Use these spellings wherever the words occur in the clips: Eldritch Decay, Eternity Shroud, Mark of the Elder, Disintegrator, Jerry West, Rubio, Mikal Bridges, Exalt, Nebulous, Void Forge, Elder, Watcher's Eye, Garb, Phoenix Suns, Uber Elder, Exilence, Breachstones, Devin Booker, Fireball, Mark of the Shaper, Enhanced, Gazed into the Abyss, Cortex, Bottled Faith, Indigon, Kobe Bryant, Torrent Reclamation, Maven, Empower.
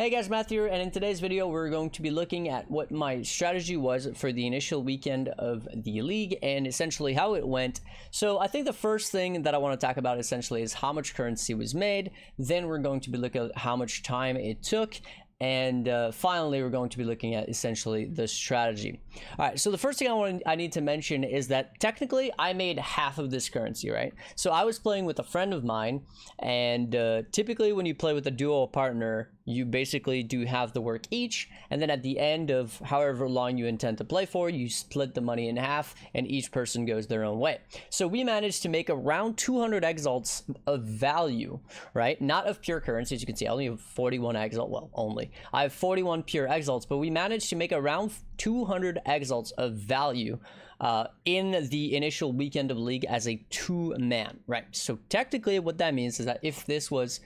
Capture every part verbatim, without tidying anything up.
Hey guys, Matt here, and in today's video we're going to be looking at what my strategy was for the initial weekend of the league and essentially how it went. So I think the first thing that I want to talk about essentially is how much currency was made, then we're going to be looking at how much time it took, and uh, finally we're going to be looking at essentially the strategy. All right, so the first thing I want I need to mention is that technically I made half of this currency, right? So I was playing with a friend of mine, and uh, typically when you play with a duo partner, you basically do half the work each, and then at the end of however long you intend to play for, you split the money in half and each person goes their own way. So we managed to make around two hundred exalts of value, right? Not of pure currency. As you can see, I only have forty-one exalt, well, only I have forty-one pure exalts, but we managed to make around two hundred exalts of value uh, in the initial weekend of league as a two-man, right? So technically what that means is that if this was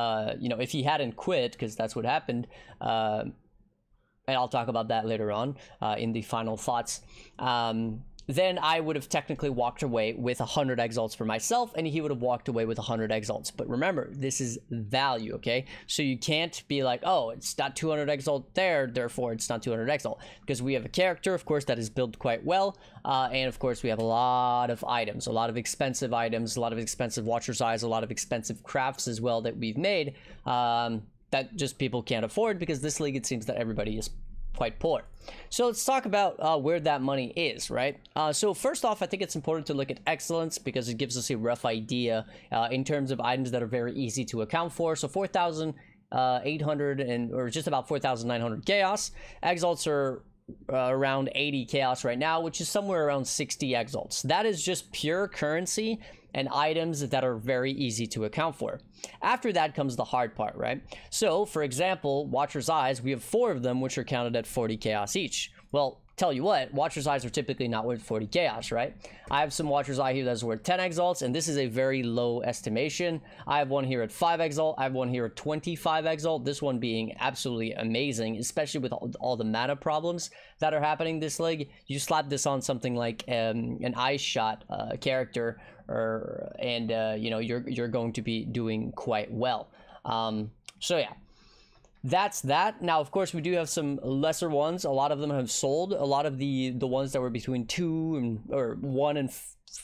Uh, you know, if he hadn't quit, because that's what happened, uh, and I'll talk about that later on uh, in the final thoughts, um, then I would have technically walked away with one hundred exalts for myself, and he would have walked away with one hundred exalts. But remember, this is value, okay? So you can't be like, oh, it's not two hundred exalt there, therefore it's not two hundred exalt, because we have a character, of course, that is built quite well, uh, and of course we have a lot of items, a lot of expensive items, a lot of expensive Watcher's Eyes, a lot of expensive crafts as well that we've made um, that just people can't afford, because this league, it seems that everybody is quite poor. So let's talk about uh, where that money is, right? Uh, so first off, I think it's important to look at Exilence, because it gives us a rough idea uh, in terms of items that are very easy to account for. So four thousand eight hundred and or just about four thousand nine hundred chaos. Exalts are uh, around eighty chaos right now, which is somewhere around sixty exalts. That is just pure currency and items that are very easy to account for. After that comes the hard part, right? So, for example, Watcher's Eyes, we have four of them, which are counted at forty chaos each. Well, tell you what, Watcher's Eyes are typically not worth forty chaos, right? I have some Watcher's Eye here that's worth ten exalts, and this is a very low estimation. I have one here at five exalt, I have one here at twenty-five exalt, this one being absolutely amazing, especially with all, all the meta problems that are happening this league. You slap this on something like um, an Eye Shot uh, character, or, and uh, you know, you're, you're going to be doing quite well. Um, so yeah, that's that. Now, of course, we do have some lesser ones. A lot of them have sold. A lot of the the ones that were between two and or one and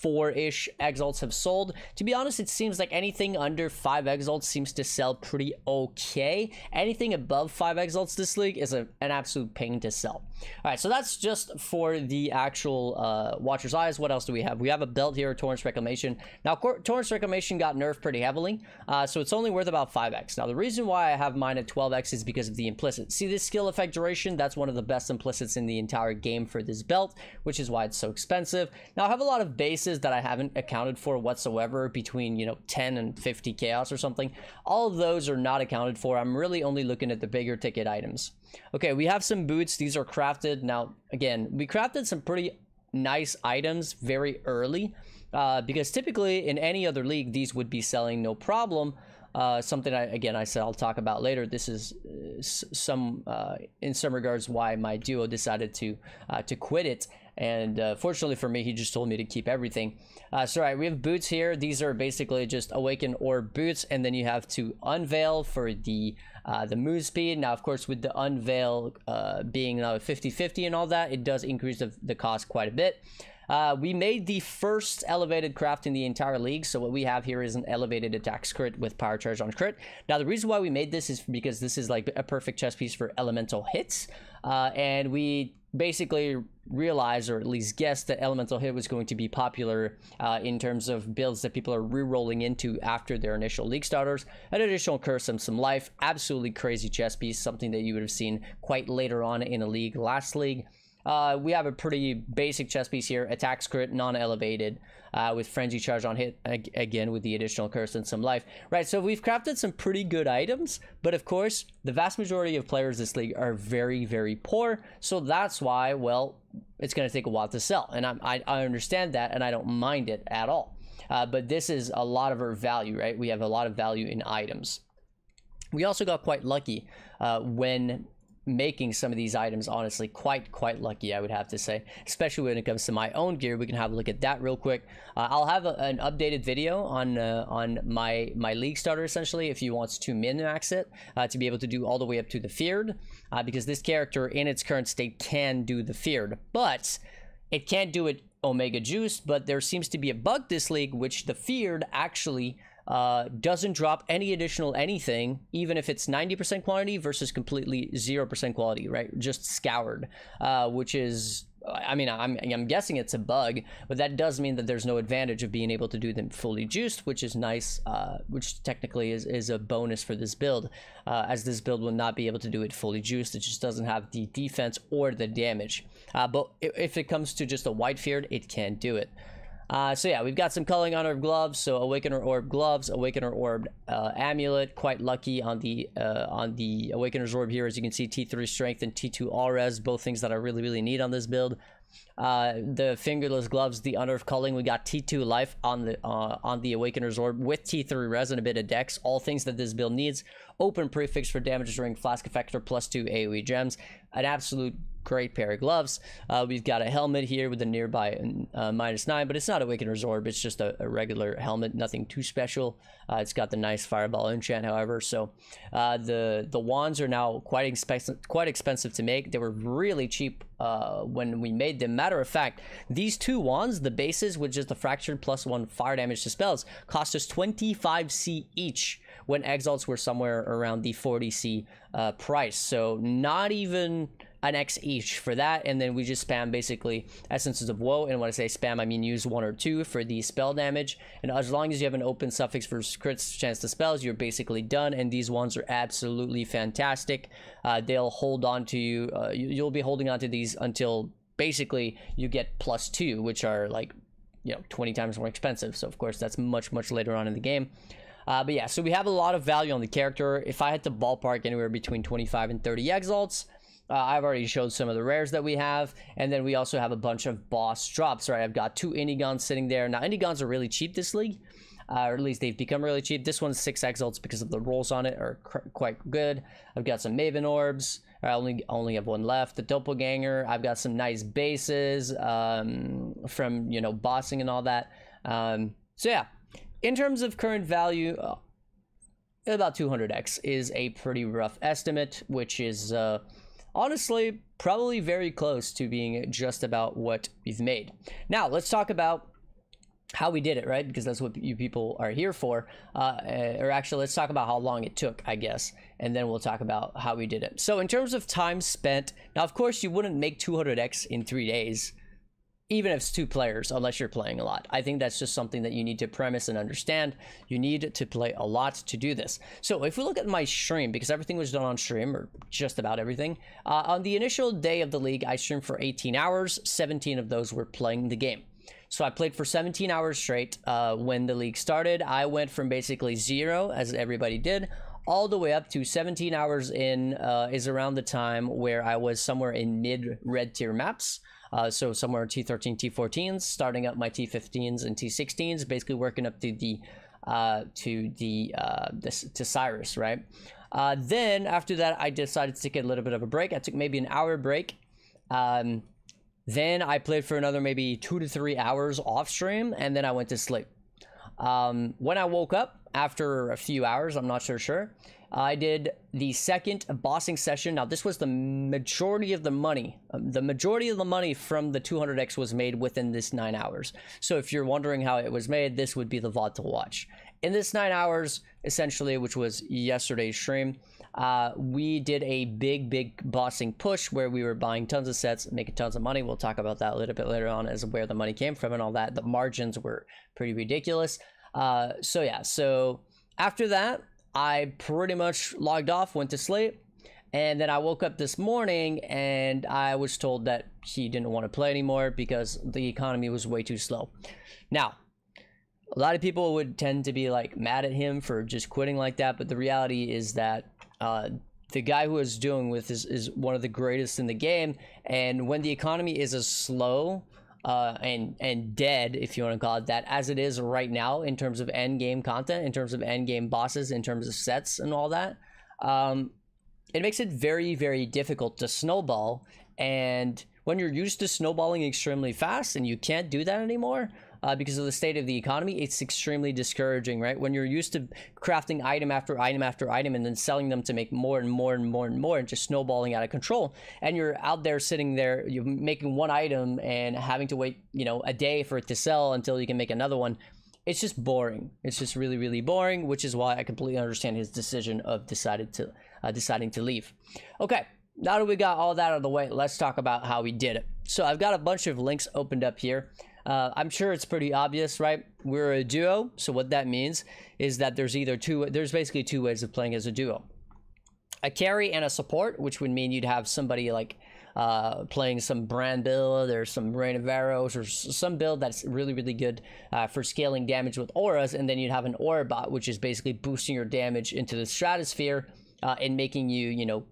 four-ish exalts have sold. To be honest, it seems like anything under five exalts seems to sell pretty okay. Anything above five exalts this league is a, an absolute pain to sell. All right, so that's just for the actual uh, Watcher's Eyes. What else do we have? We have a belt here, Torrent Reclamation. Now, Torrent Reclamation got nerfed pretty heavily, uh, so it's only worth about five X. Now, the reason why I have mine at twelve X is because of the implicit. See this skill effect duration? That's one of the best implicits in the entire game for this belt, which is why it's so expensive. Now, I have a lot of base that I haven't accounted for whatsoever, between, you know, ten and fifty chaos or something. All of those are not accounted for. I'm really only looking at the bigger ticket items. Okay, we have some boots. These are crafted. Now, again, we crafted some pretty nice items very early uh, because typically in any other league, these would be selling no problem. Uh, something I, again, I said I'll talk about later. This is uh, some, uh, in some regards, why my duo decided to uh, to quit it. And uh, fortunately for me, he just told me to keep everything. Uh, so, all right, we have boots here. These are basically just Awakened Orb boots, and then you have to unveil for the uh, the move speed. Now, of course, with the unveil uh, being now fifty fifty and all that, it does increase the, the cost quite a bit. Uh, we made the first elevated craft in the entire league, so what we have here is an elevated attacks crit with power charge on crit. Now, the reason why we made this is because this is like a perfect chess piece for elemental hits, uh, and we basically realized, or at least guessed, that elemental hit was going to be popular uh, in terms of builds that people are re-rolling into after their initial league starters. An additional curse and some life, absolutely crazy chess piece, something that you would have seen quite later on in a league, last league. Uh, we have a pretty basic chess piece here, attacks crit, non-elevated, uh, with frenzy charge on hit, ag again with the additional curse and some life, right? So we've crafted some pretty good items, but of course, the vast majority of players this league are very, very poor, so that's why, well, it's going to take a while to sell, and I'm, I, I understand that, and I don't mind it at all, uh, but this is a lot of our value, right? We have a lot of value in items. We also got quite lucky uh, when making some of these items honestly quite quite lucky, I would have to say, especially when it comes to my own gear. We can have a look at that real quick. uh, I'll have a, an updated video on uh, on my my league starter essentially, if you want to min max it uh, to be able to do all the way up to the feared, uh, because this character in its current state can do the feared, but it can't do it omega juice. But there seems to be a bug this league which the feared actually Uh, doesn't drop any additional anything, even if it's ninety percent quantity versus completely zero percent quality, right? Just scoured, uh, which is, I mean, I'm, I'm guessing it's a bug, but that does mean that there's no advantage of being able to do them fully juiced, which is nice, uh, which technically is, is a bonus for this build, uh, as this build will not be able to do it fully juiced. It just doesn't have the defense or the damage, uh, but if it comes to just a white feared, it can do it. Uh, so yeah, we've got some culling on our gloves, so Awakener Orb gloves, Awakener Orb uh, amulet, quite lucky on the uh, on the Awakener's Orb here. As you can see, T three Strength and T two All Res, both things that I really, really need on this build. Uh, the Fingerless Gloves, the Unearthed Culling, we got T two Life on the uh, on the Awakener's Orb with T three Res and a bit of Dex, all things that this build needs. Open Prefix for Damage Ring, Flask Effector, plus two AoE Gems, an absolute great pair of gloves. Uh, we've got a helmet here with a nearby uh, minus nine, but it's not Awakener's Orb, it's just a, a regular helmet, nothing too special. Uh, it's got the nice Fireball enchant, however. So uh, the the wands are now quite expensive, quite expensive to make. They were really cheap uh, when we made them. Matter of fact, these two wands, the bases, which is the fractured plus one fire damage to spells, cost us twenty-five C each, when exalts were somewhere around the forty C uh, price. So not even an X each for that, and then we just spam basically Essences of Woe. And when I say spam, I mean use one or two for the spell damage, and as long as you have an open suffix for crits chance to spells, you're basically done. And these ones are absolutely fantastic. Uh, they'll hold on to you, uh, you'll be holding on to these until basically you get plus two, which are like, you know, twenty times more expensive. So of course that's much much later on in the game. Uh, but yeah, so we have a lot of value on the character. If I had to ballpark anywhere between twenty-five and thirty exalts, uh, I've already showed some of the rares that we have, and then we also have a bunch of boss drops, right? I've got two Indigons sitting there. Now, Indigons are really cheap this league, uh, or at least they've become really cheap. This one's six exalts because of the rolls on it are quite good. I've got some Maven Orbs. I only, only have one left. The Doppelganger. I've got some nice bases um, from, you know, bossing and all that. Um, so, yeah. In terms of current value, uh, about two hundred X is a pretty rough estimate, which is uh, honestly probably very close to being just about what we've made. Now, let's talk about how we did it, right? Because that's what you people are here for. Uh, or actually, let's talk about how long it took, I guess, and then we'll talk about how we did it. So in terms of time spent, now, of course, you wouldn't make two hundred X in three days. Even if it's two players, unless you're playing a lot. I think that's just something that you need to premise and understand. You need to play a lot to do this. So if we look at my stream, because everything was done on stream, or just about everything, uh, on the initial day of the league, I streamed for eighteen hours. seventeen of those were playing the game. So I played for seventeen hours straight. Uh, when the league started, I went from basically zero, as everybody did, all the way up to seventeen hours in, uh, is around the time where I was somewhere in mid red tier maps. Uh, so somewhere T thirteen, T fourteens, starting up my T fifteens and T sixteens, basically working up to the uh, to the uh, this, to Cyrus, right? Uh, then after that, I decided to take a little bit of a break. I took maybe an hour break. Um, then I played for another maybe two to three hours off stream, and then I went to sleep. Um, when I woke up after a few hours, I'm not sure sure. I did the second bossing session. Now, this was the majority of the money. Um, the majority of the money from the two hundred X was made within this nine hours. So if you're wondering how it was made, this would be the V O D to watch. In this nine hours, essentially, which was yesterday's stream, uh, we did a big, big bossing push where we were buying tons of sets, making tons of money. We'll talk about that a little bit later on as where the money came from and all that. The margins were pretty ridiculous. Uh, so yeah, so after that, I pretty much logged off, went to sleep, and then I woke up this morning and I was told that he didn't want to play anymore because the economy was way too slow. Now, a lot of people would tend to be like mad at him for just quitting like that, but the reality is that uh, the guy who is doing with is, is one of the greatest in the game, and when the economy is as slow Uh, and and dead, if you want to call it that, as it is right now in terms of end game content, in terms of end game bosses, in terms of sets and all that, um, it makes it very, very difficult to snowball. And when you're used to snowballing extremely fast and you can't do that anymore uh, because of the state of the economy, it's extremely discouraging, right? When you're used to crafting item after item after item and then selling them to make more and more and more and more and just snowballing out of control, and you're out there sitting there, you're making one item and having to wait, you know, a day for it to sell until you can make another one. It's just boring. It's just really, really boring, which is why I completely understand his decision of decided to uh, deciding to leave. Okay. Now that we got all that out of the way, let's talk about how we did it. So I've got a bunch of links opened up here. Uh, I'm sure it's pretty obvious, right? We're a duo. So what that means is that there's either two, there's basically two ways of playing as a duo. A carry and a support, which would mean you'd have somebody like uh, playing some Brand build or some Reign of Arrows or some build that's really, really good uh, for scaling damage with auras. And then you'd have an aura bot, which is basically boosting your damage into the stratosphere uh, and making you, you know,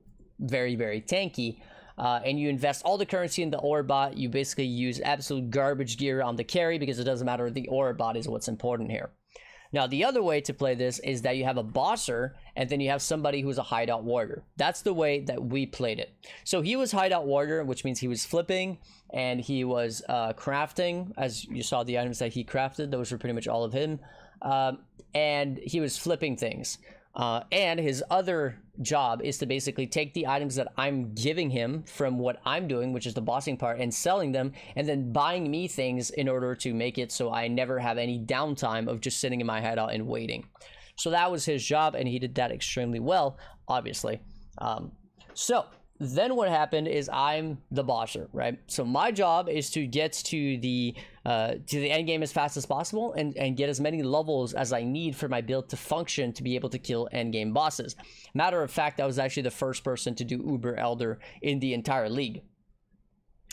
very, very tanky, uh, and you invest all the currency in the aura bot. You basically use absolute garbage gear on the carry because it doesn't matter. The aura bot is what's important here. Now, the other way to play this is that you have a bosser, and then you have somebody who's a hideout warrior. That's the way that we played it. So he was hideout warrior, which means he was flipping, and he was uh, crafting. As you saw the items that he crafted, those were pretty much all of him. Um, and he was flipping things. Uh, and his other job is to basically take the items that I'm giving him from what I'm doing, which is the bossing part, and selling them, and then buying me things in order to make it so I never have any downtime of just sitting in my hideout and waiting. So that was his job, and he did that extremely well, obviously. Um, so then what happened is I'm the bosser, right? So my job is to get to the uh, to the end game as fast as possible and, and get as many levels as I need for my build to function to be able to kill end game bosses. Matter of fact, I was actually the first person to do Uber Elder in the entire league.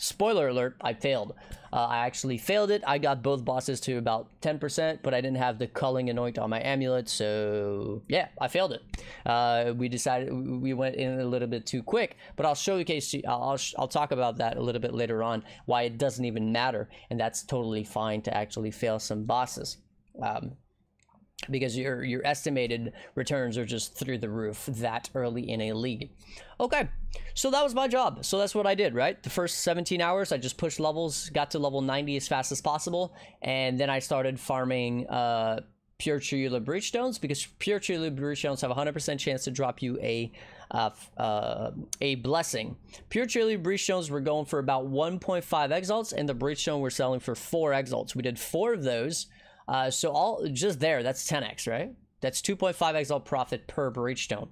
Spoiler alert, I failed. Uh, I actually failed it. I got both bosses to about ten percent, but I didn't have the Culling Anoint on my amulet, so yeah, I failed it. Uh, we decided we went in a little bit too quick, but I'll showcase. I'll I'll talk about that a little bit later on. Why it doesn't even matter, and that's totally fine to actually fail some bosses, um, because your your estimated returns are just through the roof that early in a league. Okay, so that was my job. So that's what I did, right? The first seventeen hours, I just pushed levels, got to level ninety as fast as possible, and then I started farming uh, Pure Tubular Breachstones, because Pure Tubular Breachstones have one hundred percent chance to drop you a uh, uh, a blessing. Pure Tubular Breachstones were going for about one point five Exalts, and the Breachstone we're selling for four Exalts. We did four of those. Uh, so all just there, that's ten X, right? That's two point five Exalt profit per Breachstone.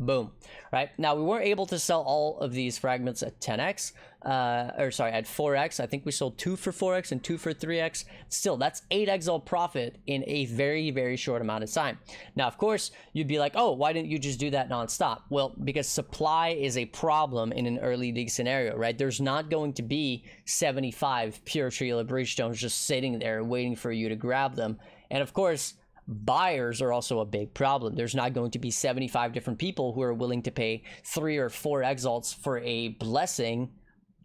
Boom, right? Now, we weren't able to sell all of these fragments at ten X, uh, or sorry, at four X. I think we sold two for four X and two for three X. Still, that's eight Exalt profit in a very, very short amount of time. Now, of course, you'd be like, oh, why didn't you just do that nonstop? Well, because supply is a problem in an early league scenario, right? There's not going to be seventy-five Pure Tubular Breachstones just sitting there waiting for you to grab them. And of course, buyers are also a big problem. There's not going to be seventy-five different people who are willing to pay three or four Exalts for a blessing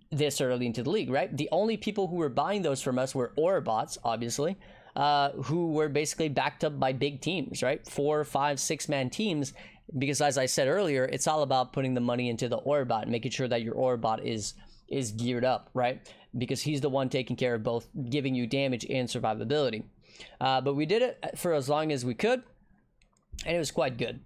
this early into the league, right? The only people who were buying those from us were aura bots, obviously, uh, who were basically backed up by big teams, right? Four, five, six-man teams, because as I said earlier, it's all about putting the money into the aura bot, making sure that your aura bot is is geared up, right? Because he's the one taking care of both giving you damage and survivability. Uh, but we did it for as long as we could, and it was quite good.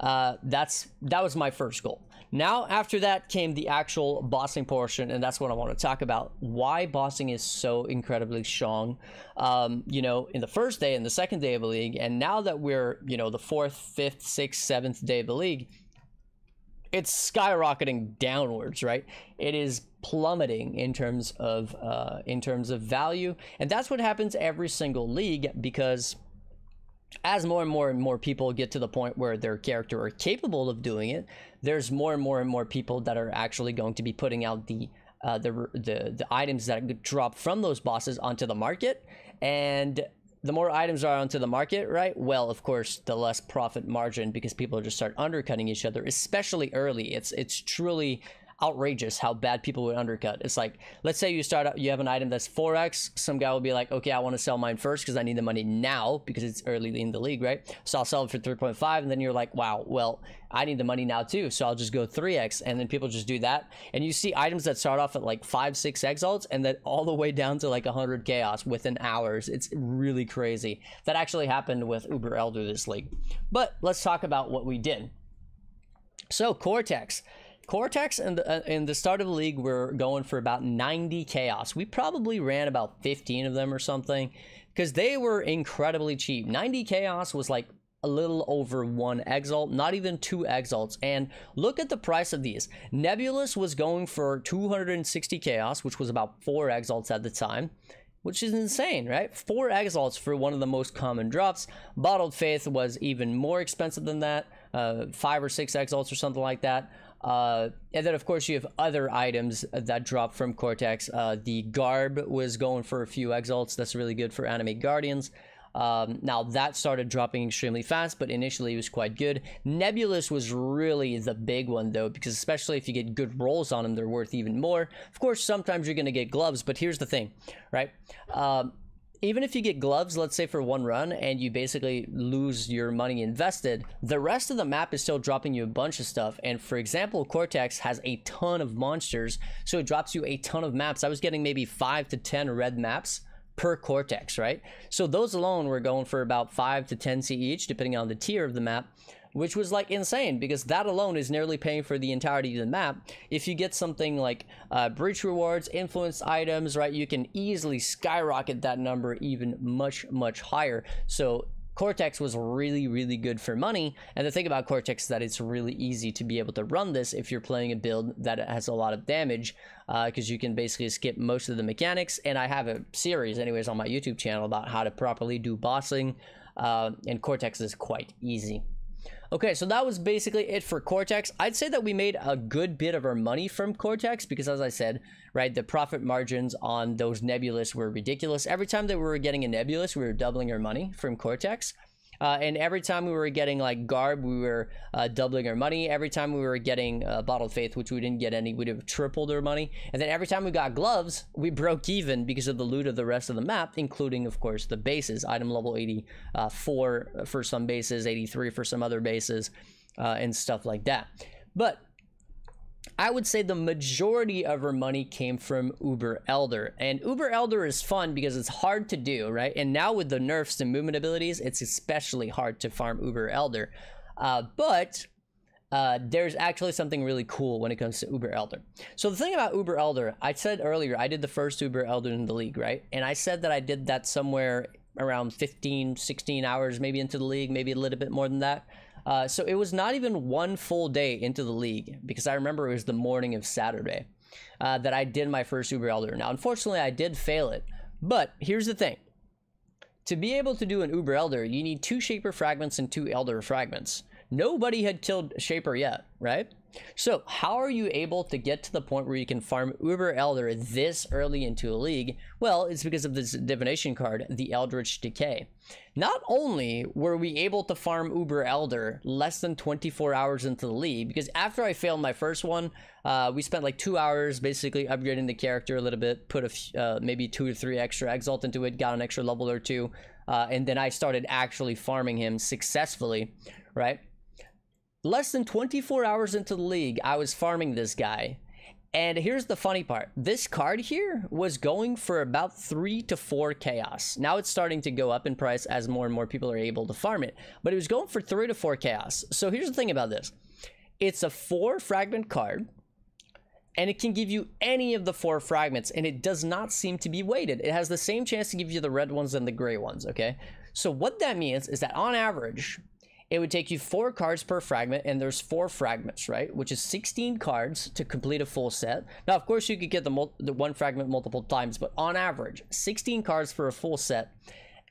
Uh, that's that was my first goal. Now, after that came the actual bossing portion, and that's what I want to talk about. Why bossing is so incredibly strong, um, you know, in the first day and the second day of the league, and now that we're, you know, the fourth, fifth, sixth, seventh day of the league, it's skyrocketing downwards, right? It is plummeting in terms of uh, in terms of value, and that's what happens every single league, because as more and more and more people get to the point where their character are capable of doing it, there's more and more and more people that are actually going to be putting out the uh, the, the the items that drop from those bosses onto the market, and the more items are onto the market, right? Well, of course, the less profit margin, because people just start undercutting each other, especially early. It's it's truly outrageous how bad people would undercut. It's like, let's say you start out, you have an item that's four X. Some guy will be like, okay, I want to sell mine first because I need the money now because it's early in the league, right? So I'll sell it for three point five, and then you're like, wow, well, I need the money now too, so I'll just go three X, and then people just do that. And you see items that start off at like five, six exalts, and then all the way down to like one hundred chaos within hours. It's really crazy. That actually happened with Uber Elder this league. But let's talk about what we did. So Cortex. Cortex and in, uh, in the start of the league, we're going for about ninety chaos. We probably ran about fifteen of them or something because they were incredibly cheap. ninety chaos was like a little over one exalt, not even two exalts. And look at the price of these. Nebulous was going for two hundred sixty chaos, which was about four exalts at the time, which is insane, right? Four exalts for one of the most common drops. Bottled Faith was even more expensive than that, uh, five or six exalts or something like that. Uh, and then, of course, you have other items that drop from Cortex. Uh, the Garb was going for a few exalts. That's really good for Animate Guardians. Um, now, that started dropping extremely fast, but initially it was quite good. Nebulous was really the big one, though, because especially if you get good rolls on them, they're worth even more. Of course, sometimes you're going to get gloves, but here's the thing, right? Um, even if you get gloves, let's say for one run, and you basically lose your money invested, the rest of the map is still dropping you a bunch of stuff. And for example, Cortex has a ton of monsters, so it drops you a ton of maps. I was getting maybe five to ten red maps per Cortex, right? So those alone were going for about five to ten C each, depending on the tier of the map, which was like insane because that alone is nearly paying for the entirety of the map. If you get something like uh, breach rewards, influence items, right, you can easily skyrocket that number even much, much higher. So Cortex was really, really good for money. And the thing about Cortex is that it's really easy to be able to run this if you're playing a build that has a lot of damage, because uh, you can basically skip most of the mechanics. And I have a series anyways on my YouTube channel about how to properly do bossing, uh, and Cortex is quite easy. Okay, so that was basically it for Cortex. I'd say that we made a good bit of our money from Cortex because, as I said, right, the profit margins on those Nebulous were ridiculous. Every time that we were getting a Nebulous, we were doubling our money from Cortex. Uh, and every time we were getting, like, Garb, we were uh, doubling our money. Every time we were getting uh, Bottled Faith, which we didn't get any, we'd have tripled our money. And then every time we got gloves, we broke even because of the loot of the rest of the map, including, of course, the bases. Item level eighty-four for some bases, eighty-three for some other bases, uh, and stuff like that. But I would say the majority of her money came from Uber Elder. And Uber Elder is fun because it's hard to do, right? And now with the nerfs and movement abilities, it's especially hard to farm Uber Elder. Uh, but uh, there's actually something really cool when it comes to Uber Elder. So the thing about Uber Elder, I said earlier, I did the first Uber Elder in the league, right? And I said that I did that somewhere around fifteen, sixteen hours, maybe into the league, maybe a little bit more than that. Uh, so it was not even one full day into the league, because I remember it was the morning of Saturday uh, that I did my first Uber Elder. Now, unfortunately, I did fail it, but here's the thing. To be able to do an Uber Elder, you need two Shaper fragments and two Elder fragments. Nobody had killed Shaper yet, right? So how are you able to get to the point where you can farm Uber Elder this early into a league? Well, it's because of this divination card, the Eldritch Decay. Not only were we able to farm Uber Elder less than twenty-four hours into the league, because after I failed my first one, uh, we spent like two hours basically upgrading the character a little bit, put a uh, maybe two or three extra exalt into it, got an extra level or two, uh, and then I started actually farming him successfully, right? Less than twenty-four hours into the league, I was farming this guy. And here's the funny part. This card here was going for about three to four chaos. Now it's starting to go up in price as more and more people are able to farm it. But it was going for three to four chaos. So here's the thing about this. It's a four fragment card, and it can give you any of the four fragments, and it does not seem to be weighted. It has the same chance to give you the red ones and the gray ones, okay? So what that means is that on average, it would take you four cards per fragment, and there's four fragments, right? Which is sixteen cards to complete a full set. Now, of course, you could get the, the one fragment multiple times, but on average, sixteen cards for a full set.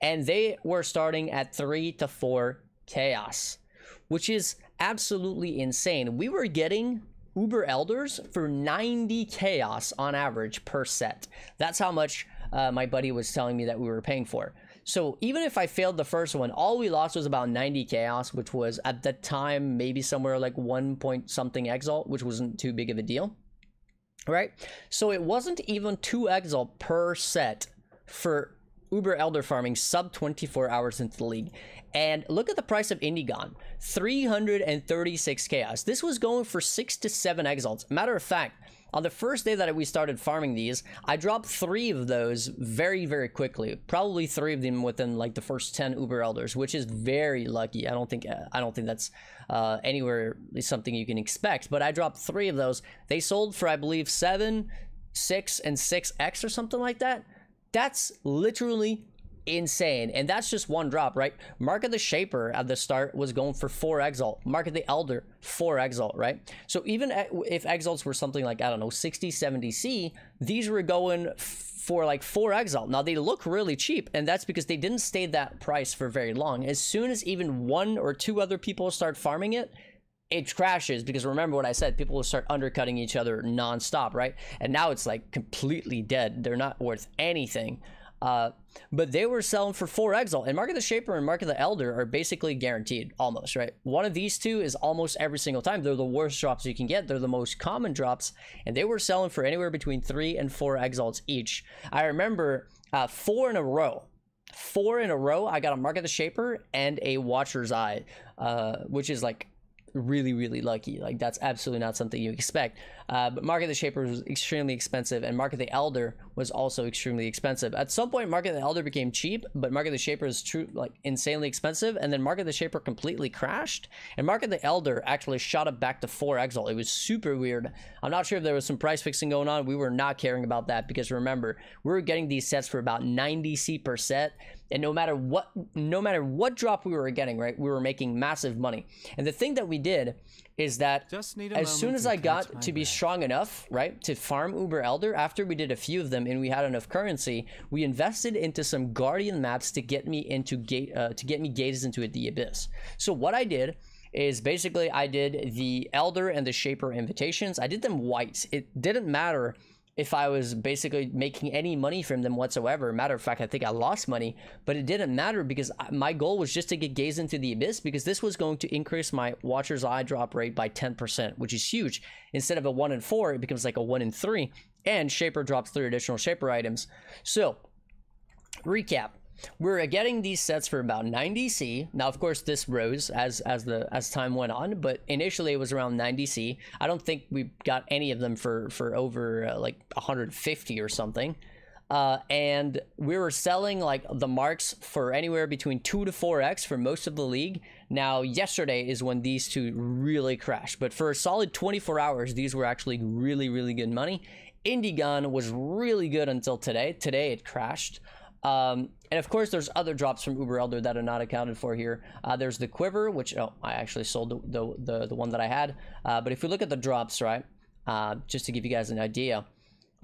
And they were starting at three to four chaos, which is absolutely insane. We were getting Uber Elders for ninety chaos on average per set. That's how much uh, my buddy was telling me that we were paying for. So even if I failed the first one, all we lost was about ninety chaos, which was at that time maybe somewhere like one point something exalt, which wasn't too big of a deal. right? So it wasn't even two Exile per set for Uber Elder farming sub twenty-four hours into the league. And look at the price of Indigon, three hundred thirty-six chaos. This was going for six to seven Exalts. Matter of fact, on the first day that we started farming these, I dropped three of those very, very quickly. Probably three of them within like the first ten Uber Elders, which is very lucky. I don't think I don't think that's uh, anywhere something you can expect. But I dropped three of those. They sold for, I believe, seven, six, and six X or something like that. That's literally insane. And that's just one drop, right? Mark of the Shaper at the start was going for four Exalt. Mark of the Elder, four Exalt, right? So even if Exalts were something like, I don't know, sixty, seventy C, these were going for like four Exalt. Now they look really cheap, and that's because they didn't stay that price for very long. As soon as even one or two other people start farming it, it crashes, because remember what I said, people will start undercutting each other non-stop, right? And now it's like completely dead. They're not worth anything. Uh, but they were selling for four Exalt, and Mark of the Shaper and Mark of the Elder are basically guaranteed, almost, right? One of these two is almost every single time. They're the worst drops you can get. They're the most common drops, and they were selling for anywhere between three and four Exalts each. I remember uh, four in a row. Four in a row, I got a Mark of the Shaper and a Watcher's Eye, uh, which is like really, really lucky. Like, that's absolutely not something you expect. Uh, but Mark of the Shaper was extremely expensive, and Mark of the Elder was also extremely expensive. At some point, Mark of the Elder became cheap, but Mark of the Shaper is true, like, insanely expensive. And then Mark of the Shaper completely crashed, and Mark of the Elder actually shot up back to four Exalt. It was super weird. I'm not sure if there was some price fixing going on. We were not caring about that, because remember, we were getting these sets for about ninety C per set. And no matter what, no matter what drop we were getting, right, we were making massive money. And the thing that we did is that Just need a as soon as I got to be breath. strong enough, right, to farm Uber Elder, after we did a few of them and we had enough currency, we invested into some Guardian maps to get me into gate uh, to get me Gazed into the Abyss. So what I did is basically I did the Elder and the Shaper invitations. I did them white. It didn't matter if I was basically making any money from them whatsoever. Matter of fact, I think I lost money, but it didn't matter, because my goal was just to get Gazed into the Abyss, because this was going to increase my Watcher's Eye drop rate by ten percent, which is huge. Instead of a one in four, it becomes like a one in three, and Shaper drops three additional Shaper items. So, recap. We're getting these sets for about ninety C. Now, of course, this rose as as the as time went on, but initially it was around ninety C. I don't think we got any of them for for over uh, like one hundred fifty or something. Uh, and we were selling like the marks for anywhere between two to four X for most of the league. Now, yesterday is when these two really crashed, but for a solid twenty-four hours, these were actually really, really good money. Indigon was really good until today. Today it crashed. Um, and of course, there's other drops from Uber Elder that are not accounted for here. Uh, there's the Quiver, which, oh, I actually sold the, the, the, the one that I had. Uh, but if we look at the drops, right, uh, just to give you guys an idea,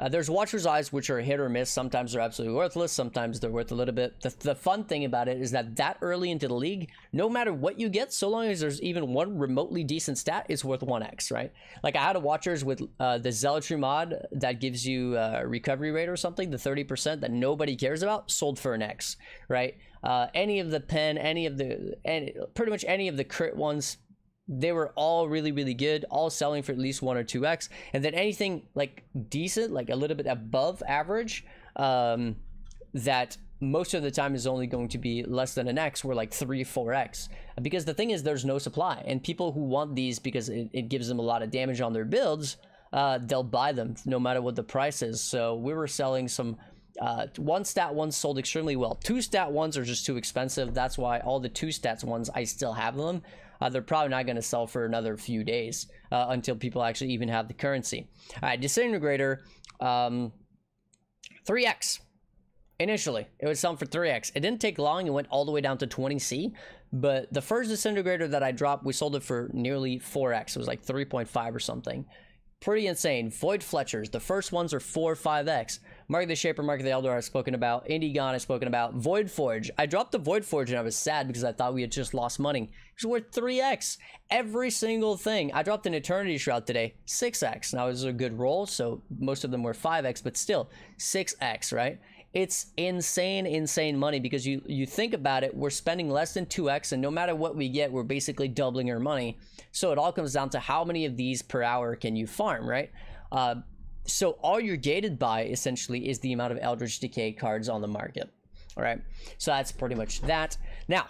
uh, there's Watcher's Eyes, which are hit or miss. Sometimes they're absolutely worthless. Sometimes they're worth a little bit. The, the fun thing about it is that that early into the league, no matter what you get, so long as there's even one remotely decent stat, it's worth one X, right? Like, I had a Watchers with uh, the Zealotry mod that gives you a uh, recovery rate or something, the thirty percent that nobody cares about, sold for an X, right? Uh, any of the pen, any of the, any, pretty much any of the crit ones, they were all really, really good, all selling for at least one or two X. And then anything like decent, like a little bit above average, um, that most of the time is only going to be less than an X, were like three, four X. Because the thing is, there's no supply, and people who want these because it, it gives them a lot of damage on their builds, uh, they'll buy them no matter what the price is. So we were selling some. Uh, one stat ones sold extremely well. Two stat ones are just too expensive. That's why all the two stats ones, I still have them. Uh, they're probably not going to sell for another few days uh, until people actually even have the currency. All right, Disintegrator, um, three X. Initially, it was selling for three X. It didn't take long. It went all the way down to twenty C. But the first Disintegrator that I dropped, we sold it for nearly four X. It was like three point five or something. Pretty insane. Void Fletchers, the first ones are four, five X. Mark of the Shaper, Mark of the Elder I've spoken about. Indigon I've spoken about. Void Forge. I dropped the Void Forge and I was sad because I thought we had just lost money. It was worth three X. Every single thing. I dropped an Eternity Shroud today, six X. Now, it was a good roll, so most of them were five X, but still, six X, right? It's insane, insane money, because you, you think about it, we're spending less than two X, and no matter what we get, we're basically doubling our money. So it all comes down to how many of these per hour can you farm, right? Uh, So all you're gated by, essentially, is the amount of Eldritch Decay cards on the market. All right, so that's pretty much that. Now,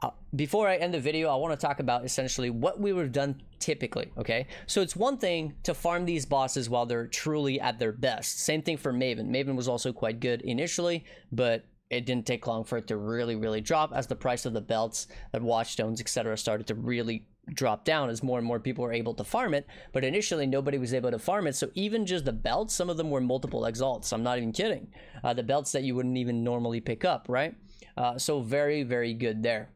uh, before I end the video, I want to talk about essentially what we would have done typically, okay? So it's one thing to farm these bosses while they're truly at their best. Same thing for Maven. Maven was also quite good initially, but it didn't take long for it to really, really drop as the price of the belts and watchstones, et cetera started to really drop down as more and more people were able to farm it. But initially, nobody was able to farm it. So even just the belts, some of them were multiple exalts. I'm not even kidding. Uh, the belts that you wouldn't even normally pick up, right? Uh, so very, very good there.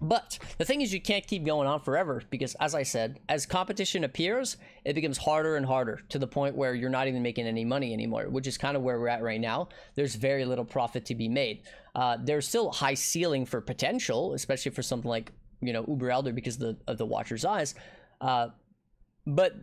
But the thing is, you can't keep going on forever because, as I said, as competition appears, it becomes harder and harder to the point where you're not even making any money anymore, which is kind of where we're at right now. There's very little profit to be made. Uh, there's still high ceiling for potential, especially for something like, you know, Uber Elder because of the, of the Watcher's Eyes. Uh, but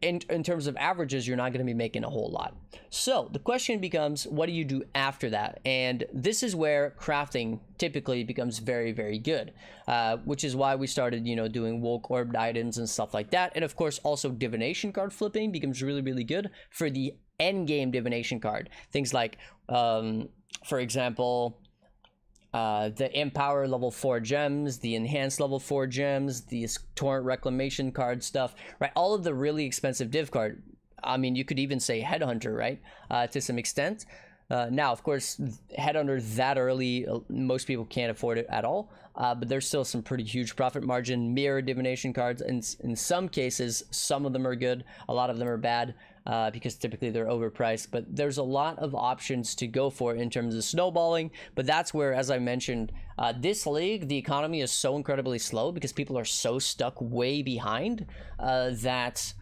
in, in terms of averages, you're not going to be making a whole lot. So the question becomes, what do you do after that? And this is where crafting typically becomes very, very good, uh, which is why we started, you know, doing woke orb items and stuff like that. And of course, also divination card flipping becomes really, really good for the end game divination card. Things like, um, for example, Uh, the Empower level four gems, the Enhanced level four gems, these Torrent Reclamation card stuff, right? All of the really expensive div card. I mean, you could even say Headhunter, right? Uh, to some extent. Uh, now, of course, Headhunter that early, most people can't afford it at all. Uh, but there's still some pretty huge profit margin. Mirror divination cards, in, in some cases, some of them are good. A lot of them are bad. Uh, because typically they're overpriced, but there's a lot of options to go for in terms of snowballing. But that's where, as I mentioned, uh, this league, the economy is so incredibly slow because people are so stuck way behind uh, that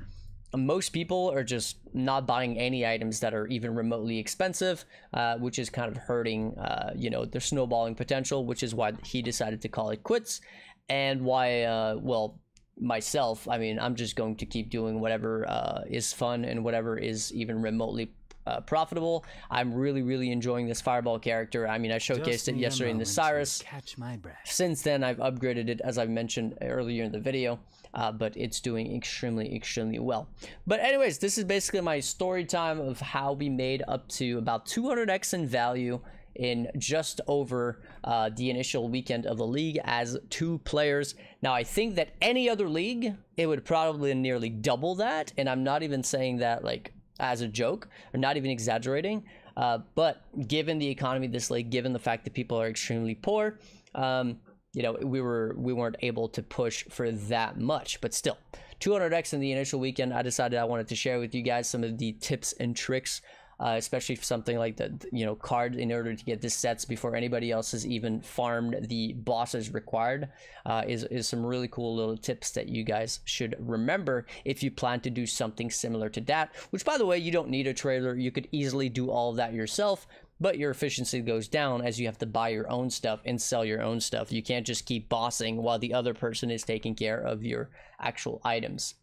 most people are just not buying any items that are even remotely expensive, uh, which is kind of hurting, uh, you know, their snowballing potential, which is why he decided to call it quits and why, uh, well, myself, I mean, I'm just going to keep doing whatever uh, is fun and whatever is even remotely uh, profitable. I'm really, really enjoying this Fireball character. I mean, I showcased it yesterday in the Cyrus. Catch my breath. Since then, I've upgraded it, as I've mentioned earlier in the video, uh, but it's doing extremely, extremely well. But anyways, this is basically my story time of how we made up to about two hundred X in value in just over uh, the initial weekend of the league as two players. Now, I think that any other league, it would probably nearly double that. And I'm not even saying that like as a joke or not even exaggerating. Uh, but given the economy of this league, given the fact that people are extremely poor, um, you know, we, were, we weren't able to push for that much. But still, two hundred X in the initial weekend, I decided I wanted to share with you guys some of the tips and tricks. Uh, especially for something like the, you know, card in order to get the sets before anybody else has even farmed the bosses required uh, is, is some really cool little tips that you guys should remember if you plan to do something similar to that, which, by the way, you don't need a trailer. You could easily do all of that yourself, but your efficiency goes down as you have to buy your own stuff and sell your own stuff. You can't just keep bossing while the other person is taking care of your actual items.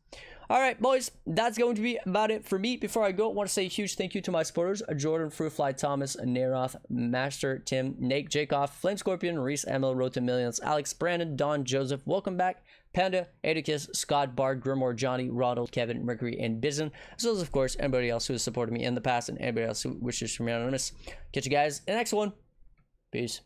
All right, boys, that's going to be about it for me. Before I go, I want to say a huge thank you to my supporters, Jordan, Fruitfly, Thomas, Naroth, Master, Tim, Nate, Jacob, Flame Scorpion, Reese, Emil, Road to Millions, Alex, Brandon, Don, Joseph, welcome back, Panda, Atticus, Scott, Bard, Grimoire, Johnny, Ronald, Kevin, Mercury, and Bizen, as well as, of course, anybody else who has supported me in the past and anybody else who wishes to remain anonymous. Catch you guys in the next one. Peace.